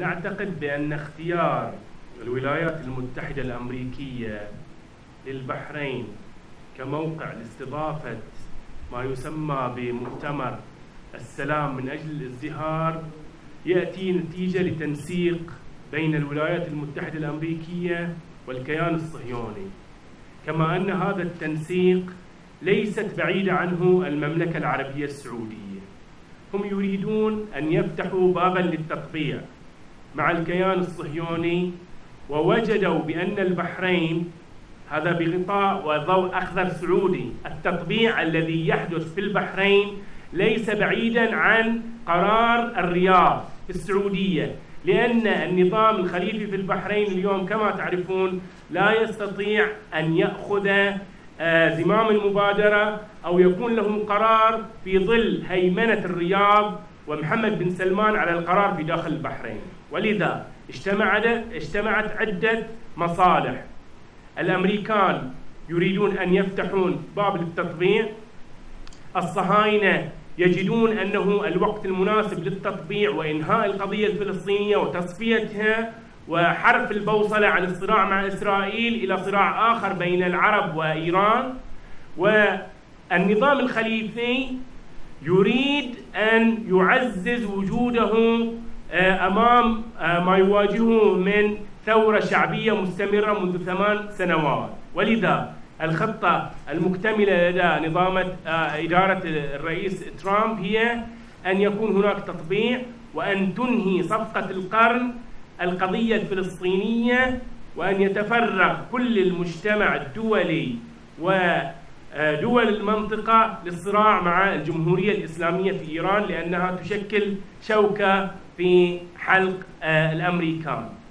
نعتقد بأن اختيار الولايات المتحدة الأمريكية للبحرين كموقع لاستضافة ما يسمى بمؤتمر السلام من أجل الازدهار يأتي نتيجة لتنسيق بين الولايات المتحدة الأمريكية والكيان الصهيوني، كما أن هذا التنسيق ليست بعيدة عنه المملكة العربية السعودية. هم يريدون أن يفتحوا باباً للتطبيع مع الكيان الصهيوني، ووجدوا بأن البحرين هذا بغطاء وضوء أخضر سعودي. التطبيع الذي يحدث في البحرين ليس بعيداً عن قرار الرياض في السعودية، لأن النظام الخليفي في البحرين اليوم كما تعرفون لا يستطيع أن يأخذ زمام المبادرة أو يكون لهم قرار في ظل هيمنة الرياض ومحمد بن سلمان على القرار في داخل البحرين. ولذا اجتمعت عدة مصالح. الأمريكان يريدون أن يفتحون باب للتطبيع، الصهاينة يجدون أنه الوقت المناسب للتطبيع وإنهاء القضية الفلسطينية وتصفيتها وحرف البوصلة عن الصراع مع إسرائيل إلى صراع آخر بين العرب وإيران، والنظام الخليفي يريد أن يعزز وجوده أمام ما يواجهه من ثورة شعبية مستمرة منذ 8 سنوات. ولذا الخطة المكتملة لدى نظام إدارة الرئيس ترامب هي أن يكون هناك تطبيع وأن تنهي صفقة القرن القضية الفلسطينية، وأن يتفرغ كل المجتمع الدولي ودول المنطقة للصراع مع الجمهورية الإسلامية في إيران، لأنها تشكل شوكة في حلق الأمريكان.